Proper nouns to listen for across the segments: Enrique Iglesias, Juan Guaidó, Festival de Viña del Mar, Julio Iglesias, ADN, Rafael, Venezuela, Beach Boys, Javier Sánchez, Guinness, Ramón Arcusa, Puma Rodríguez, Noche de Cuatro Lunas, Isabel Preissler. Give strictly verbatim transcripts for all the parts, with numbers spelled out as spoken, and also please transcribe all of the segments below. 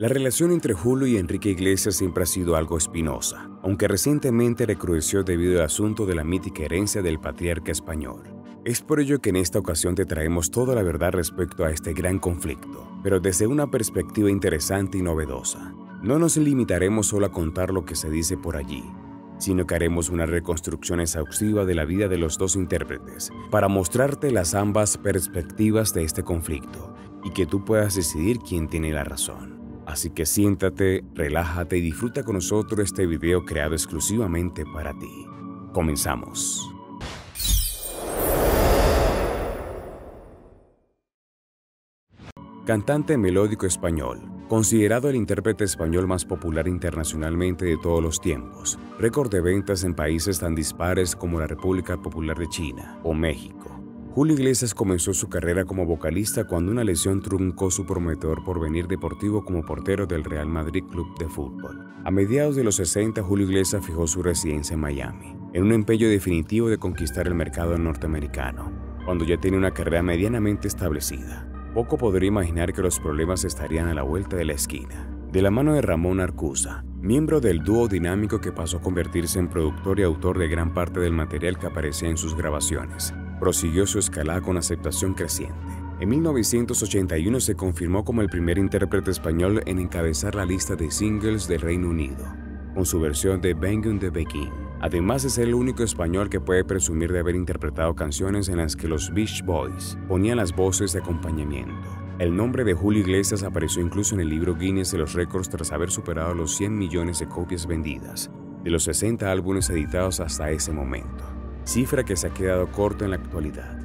La relación entre Julio y Enrique Iglesias siempre ha sido algo espinosa, aunque recientemente recrudeció debido al asunto de la mítica herencia del patriarca español. Es por ello que en esta ocasión te traemos toda la verdad respecto a este gran conflicto, pero desde una perspectiva interesante y novedosa. No nos limitaremos solo a contar lo que se dice por allí, sino que haremos una reconstrucción exhaustiva de la vida de los dos intérpretes, para mostrarte las ambas perspectivas de este conflicto, y que tú puedas decidir quién tiene la razón. Así que siéntate, relájate y disfruta con nosotros este video creado exclusivamente para ti. Comenzamos. Cantante melódico español, considerado el intérprete español más popular internacionalmente de todos los tiempos, récord de ventas en países tan dispares como la República Popular de China o México. Julio Iglesias comenzó su carrera como vocalista cuando una lesión truncó su prometedor porvenir deportivo como portero del Real Madrid Club de Fútbol. A mediados de los sesenta, Julio Iglesias fijó su residencia en Miami, en un empeño definitivo de conquistar el mercado norteamericano, cuando ya tiene una carrera medianamente establecida. Poco podría imaginar que los problemas estarían a la vuelta de la esquina. De la mano de Ramón Arcusa, miembro del dúo dinámico que pasó a convertirse en productor y autor de gran parte del material que aparecía en sus grabaciones, prosiguió su escalada con aceptación creciente. En mil novecientos ochenta y uno se confirmó como el primer intérprete español en encabezar la lista de singles del Reino Unido, con su versión de Vengan de Pekín. Además de ser el único español que puede presumir de haber interpretado canciones en las que los Beach Boys ponían las voces de acompañamiento. El nombre de Julio Iglesias apareció incluso en el libro Guinness de los récords tras haber superado los cien millones de copias vendidas de los sesenta álbumes editados hasta ese momento, cifra que se ha quedado corta en la actualidad.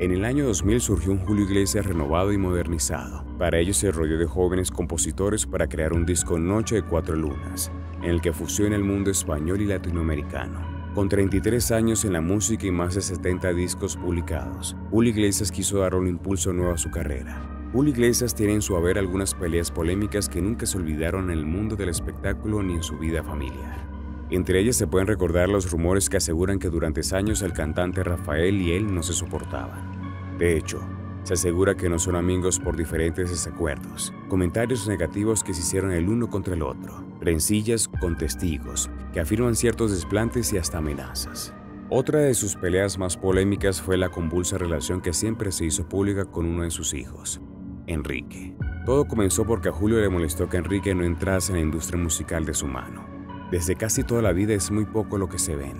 En el año dos mil surgió un Julio Iglesias renovado y modernizado. Para ello se rodeó de jóvenes compositores para crear un disco Noche de Cuatro Lunas, en el que fusiona el mundo español y latinoamericano. Con treinta y tres años en la música y más de setenta discos publicados, Julio Iglesias quiso dar un impulso nuevo a su carrera. Julio Iglesias tiene en su haber algunas peleas polémicas que nunca se olvidaron en el mundo del espectáculo ni en su vida familiar. Entre ellas se pueden recordar los rumores que aseguran que durante años el cantante Rafael y él no se soportaban. De hecho, se asegura que no son amigos por diferentes desacuerdos, comentarios negativos que se hicieron el uno contra el otro, rencillas con testigos que afirman ciertos desplantes y hasta amenazas. Otra de sus peleas más polémicas fue la convulsa relación que siempre se hizo pública con uno de sus hijos, Enrique. Todo comenzó porque a Julio le molestó que Enrique no entrase en la industria musical de su mano. Desde casi toda la vida es muy poco lo que se ven.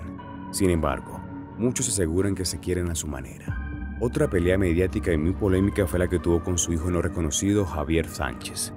Sin embargo, muchos aseguran que se quieren a su manera. Otra pelea mediática y muy polémica fue la que tuvo con su hijo no reconocido, Javier Sánchez.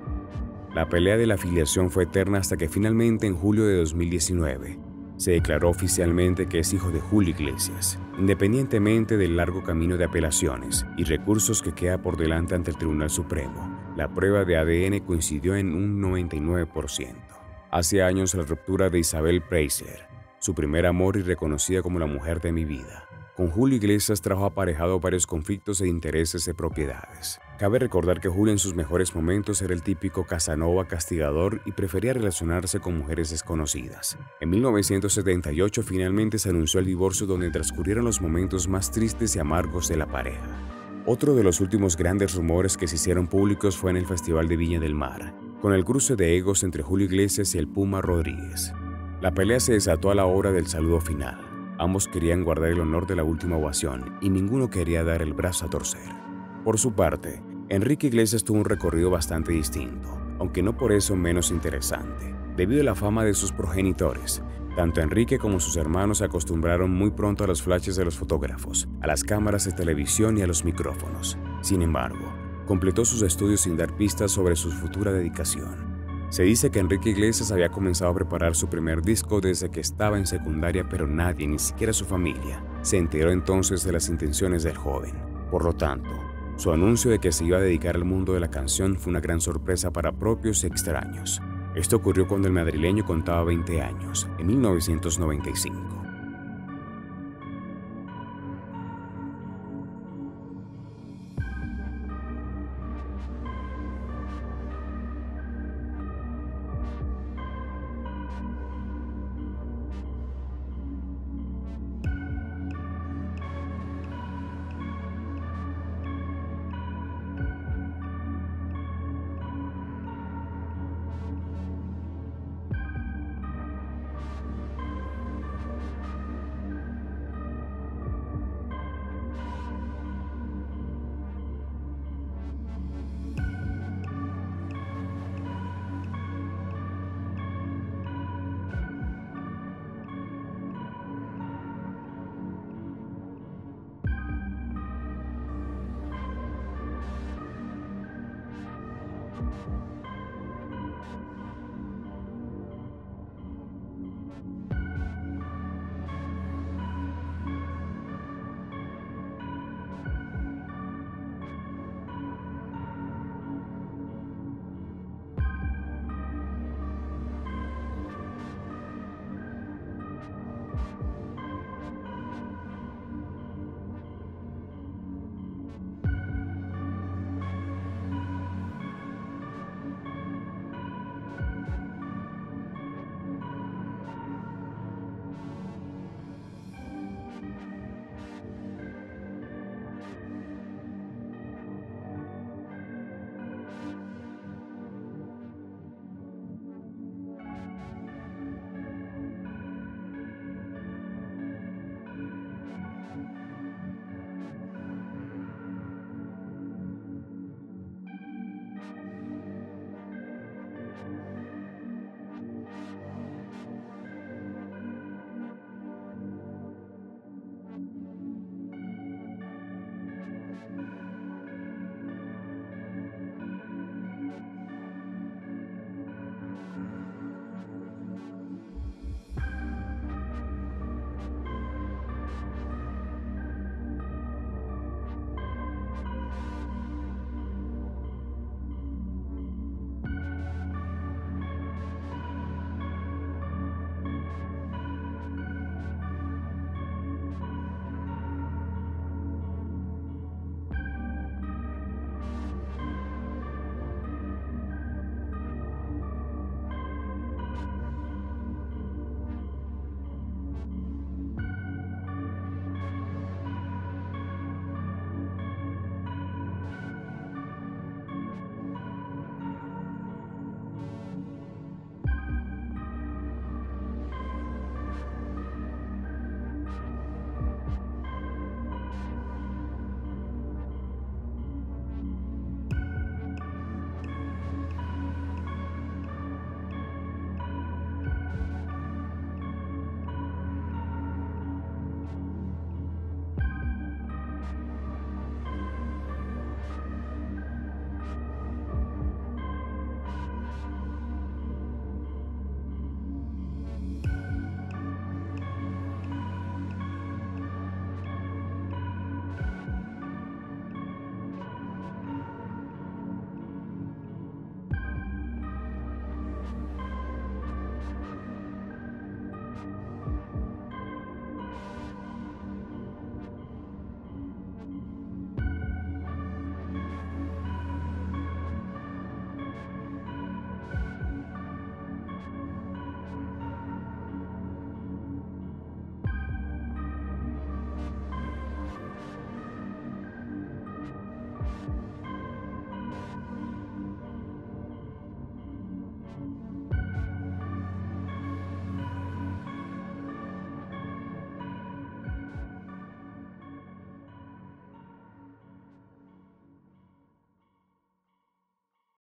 La pelea de la afiliación fue eterna hasta que finalmente en julio de dos mil diecinueve se declaró oficialmente que es hijo de Julio Iglesias, independientemente del largo camino de apelaciones y recursos que queda por delante ante el Tribunal Supremo. La prueba de A D N coincidió en un noventa y nueve por ciento. Hace años la ruptura de Isabel Preissler, su primer amor y reconocida como la mujer de mi vida, con Julio Iglesias trajo aparejado varios conflictos e intereses de propiedades. Cabe recordar que Julio en sus mejores momentos era el típico Casanova castigador y prefería relacionarse con mujeres desconocidas. En mil novecientos setenta y ocho finalmente se anunció el divorcio donde transcurrieron los momentos más tristes y amargos de la pareja. Otro de los últimos grandes rumores que se hicieron públicos fue en el Festival de Viña del Mar, con el cruce de egos entre Julio Iglesias y el Puma Rodríguez. La pelea se desató a la hora del saludo final. Ambos querían guardar el honor de la última ovación y ninguno quería dar el brazo a torcer. Por su parte, Enrique Iglesias tuvo un recorrido bastante distinto, aunque no por eso menos interesante. Debido a la fama de sus progenitores, tanto Enrique como sus hermanos se acostumbraron muy pronto a los flashes de los fotógrafos, a las cámaras de televisión y a los micrófonos. Sin embargo, completó sus estudios sin dar pistas sobre su futura dedicación. Se dice que Enrique Iglesias había comenzado a preparar su primer disco desde que estaba en secundaria, pero nadie, ni siquiera su familia, se enteró entonces de las intenciones del joven. Por lo tanto, su anuncio de que se iba a dedicar al mundo de la canción fue una gran sorpresa para propios y extraños. Esto ocurrió cuando el madrileño contaba veinte años, en mil novecientos noventa y cinco.